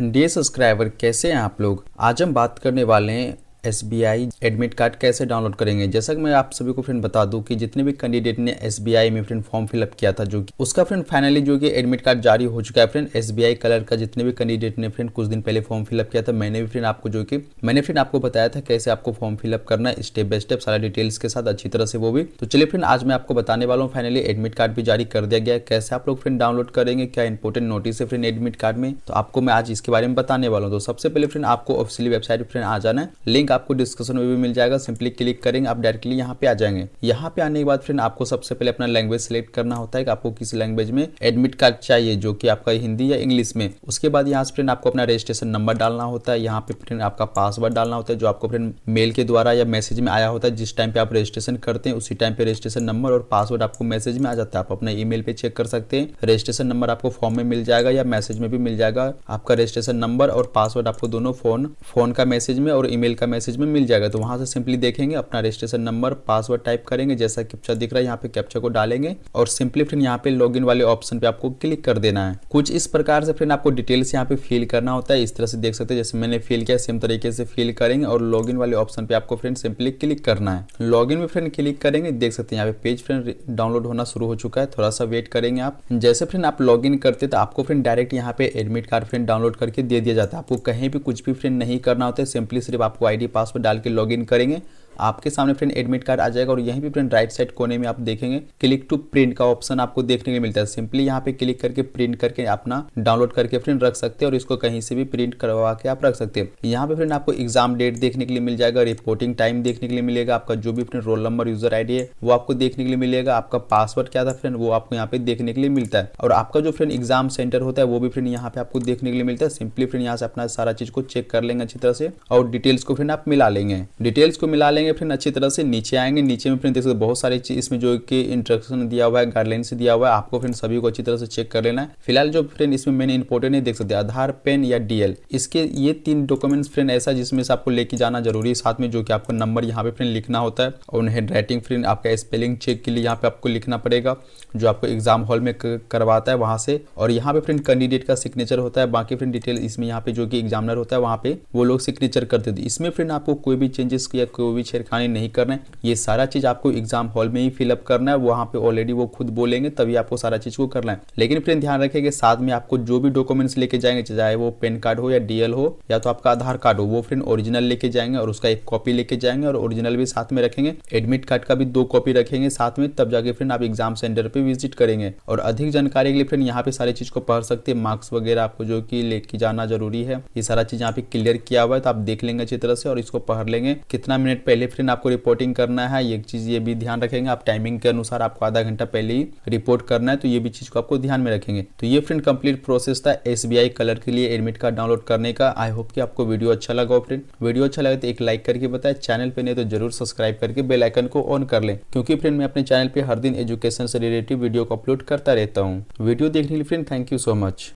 Dear subscriber, कैसे हैं आप लोग। आज हम बात करने वाले हैं SBI एडमिट कार्ड कैसे डाउनलोड करेंगे। जैसा कि मैं आप सभी को फ्रेंड बता दूं कि जितने भी कैंडिडेट ने SBI में फ्रेंड फॉर्म फिलअप किया था, जो कि उसका फ्रेंड फाइनली जो कि एडमिट कार्ड जारी हो चुका है। फ्रेंड SBI कलर का जितने भी कैंडिडेट ने फ्रेंड कुछ दिन पहले फॉर्म फिलअप किया था, मैंने भी फ्रेंड आपको मैंने फ्रेंड आपको बताया था कैसे आपको फॉर्म फिलअप करना है, स्टेप बाय स्टेप सारा डिटेल्स के साथ अच्छी तरह से वो भी। तो चलिए फ्रेंड, आज मैं आपको बताने वाला हूँ, फाइनली एडमिट कार्ड भी जारी कर दिया गया है। कैसे आप लोग फ्रेंड डाउनलोड करेंगे, क्या इंपॉर्टेंट नोटिस है फ्रेंड एडमिट कार्ड में, तो आपको मैं आज इसके बारे में बताने वाला हूँ। तो सबसे पहले फ्रेंड आपको ऑफिशियल वेबसाइट फ्रेंड आ जाना है, लिंक आपको डिस्क्रिप्शन में भी मिल जाएगा। सिंपली क्लिक करेंगे, आप डायरेक्टली यहाँ पे आ जाएंगे। यहाँ पे आने के बाद फ्रेंड आपको सबसे पहले अपना लैंग्वेज सिलेक्ट करना होता है कि आपको किस लैंग्वेज में एडमिट कार्ड चाहिए, जो कि आपका हिंदी या इंग्लिश में। उसके बाद यहाँ से फ्रेंड आपको अपना रजिस्ट्रेशन नंबर डालना होता है। यहाँ पे फ्रेंड आपका पासवर्ड डालना होता है, जो आपको फ्रेंड मेल के द्वारा या मैसेज में आया होता है। जिस टाइम पे आप रजिस्ट्रेशन करते हैं उसी टाइम पे रजिस्ट्रेशन नंबर और पासवर्ड आपको मैसेज में आ जाता है। आप अपने ई मेल पे चेक कर सकते हैं, रजिस्ट्रेशन नंबर आपको फॉर्म में मिल जाएगा या मैसेज में भी मिल जाएगा। आपका रजिस्ट्रेशन नंबर और पासवर्ड आपको दोनों फोन का मैसेज में और ई मेल का मैसेज में मिल जाएगा। तो वहां से सिंपली देखेंगे, अपना रजिस्ट्रेशन नंबर पासवर्ड टाइप करेंगे, जैसा कैप्चा दिख रहा है यहाँ पे कैप्चा को डालेंगे और सिंपली फ्रेंड यहाँ पे लॉगिन वाले ऑप्शन पे आपको क्लिक कर देना है। कुछ इस प्रकार से फ्रेंड आपको डिटेल्स यहाँ पे फिल करना होता है। इस तरह से देख सकते हैं, जैसे मैंने फिल किया सेम तरीके से फिल करेंगे और लॉगिन वाले ऑप्शन पे आपको फ्रेंड सिंपली क्लिक करना है। लॉगिन में फ्रेंड क्लिक करेंगे, देख सकते हैं यहाँ पे पेज फ्रेंड डाउनलोड होना शुरू हो चुका है। थोड़ा सा वेट करेंगे आप। जैसे फ्रेंड आप लॉगिन करते तो आपको फ्रेंड डायरेक्ट यहाँ पे एडमिट कार्ड फ्रेंड डाउनलोड करके दे दिया जाता है। आपको कहीं भी कुछ भी फ्रेंड नहीं करना होता है, सिंपली सिर्फ आपको आईडी पासवर्ड डाल के लॉगिन करेंगे, आपके सामने फ्रेंड एडमिट कार्ड आ जाएगा। और यहीं पे फ्रेंड राइट साइड कोने में आप देखेंगे क्लिक टू प्रिंट का ऑप्शन आपको देखने को मिलता है। सिंपली यहाँ पे क्लिक करके प्रिंट करके अपना डाउनलोड करके फ्रेंड रख सकते हैं और इसको कहीं से भी प्रिंट करवा के आप रख सकते हैं। यहाँ पे फ्रेंड आपको एग्जाम डेट देखने के लिए मिल जाएगा, रिपोर्टिंग टाइम देखने के लिए मिलेगा, आपका जो भी friend roll number user ID है वो आपको देखने के लिए मिलेगा, आपका पासवर्ड क्या था फ्रेंड वो आपको यहाँ पे देखने के लिए मिलता है और आपका जो फ्रेंड एग्जाम सेंटर होता है वो भी फ्रेंड यहाँ पे आपको देखने के लिए मिलता है। सिंपली फ्रेंड यहाँ से अपना सारा चीज को चेक कर लेंगे अच्छी तरह से और डिटेल्स को फ्रेंड आप मिला लेंगे। डिटेल्स को मिला फ्रेंड अच्छी तरह से नीचे आएंगे। नीचे में फ्रेंड देख सकते हैं बहुत सारी चीज इसमें जो कि इंस्ट्रक्शन दिया हुआ है, गाइडलाइंस दिया हुआ है, आपको फ्रेंड सभी को अच्छी तरह से चेक कर लेना है। फिलहाल जो फ्रेंड इसमें मैंने इंपोर्टेंट है देख सकते हैं, आधार, पैन या डीएल, इसके ये तीन डॉक्यूमेंट्स फ्रेंड ऐसा जिसमें से आपको लेके जाना जरूरी है साथ में, जो कि आपको नंबर यहाँ पे फ्रेंड लिखना होता है और हैंड राइटिंग फ्रेंड आपका स्पेलिंग चेक के लिए यहाँ पे आपको लिखना पड़ेगा, जो आपको एग्जाम हॉल में करवाता है वहां से। और यहाँ पे फ्रेंड कैंडिडेट का सिग्नेचर होता है, बाकी फ्रेंड डिटेल इसमें यहाँ पे जो कि एग्जामिनर होता है वहाँ पे वो लोग सिग्नेचर करते थे। इसमें फ्रेंड आपको कोई भी चेंजेस या कोई भी छेड़खानी नहीं करना है, ये सारा चीज आपको एग्जाम हॉल में ही फिलअप करना है। वहाँ पे ऑलरेडी वो खुद बोलेंगे तभी आपको सारा चीज को करना है। लेकिन फ्रेंड ध्यान रखेंगे साथ में आपको जो भी डॉक्यूमेंट्स लेके जाएंगे, चाहे वो पैन कार्ड हो या डीएल हो या तो आपका आधार कार्ड हो, वो फ्रेंड ओरिजिनल लेके जाएंगे और उसका एक कॉपी लेके जाएंगे और ओरिजिनल भी साथ में रखेंगे। एडमिट कार्ड का भी 2 कॉपी रखेंगे साथ में, तब जाके फ्रेंड आप एग्जाम सेंटर पे विजिट करेंगे। और अधिक जानकारी के लिए फ्रेंड यहाँ पे सारी चीज को पढ़ सकते हैं। मार्क्स वगैरह आपको जो कि लेके जाना जरूरी है, ये सारा चीज यहाँ पे क्लियर किया हुआ है, तो आप देख लेंगे अच्छी तरह से और इसको पढ़ लेंगे। कितना मिनट पहले फ्रेंड आपको रिपोर्टिंग करना है, एक चीज ये भी ध्यान रखेंगे, आप टाइमिंग के अनुसार आपको आधा घंटा पहले ही रिपोर्ट करना है, तो ये भी चीज को आपको ध्यान में रखेंगे। तो ये फ्रेंड कंप्लीट प्रोसेस था SBI कलर के लिए एडमिट कार्ड डाउनलोड करने का। आई होप कि आपको वीडियो अच्छा लगा हो। फ्रेंड वीडियो अच्छा लगा तो एक लाइक करके बताएं, चैनल पे नहीं तो जरूर सब्सक्राइब करके बेल आइकन को ऑन कर लें, क्योंकि फ्रेंड मैं अपने चैनल पे हर दिन एजुकेशन से रिलेटेड वीडियो को अपलोड करता रहता हूँ। वीडियो देखने के लिए friend thank you so much.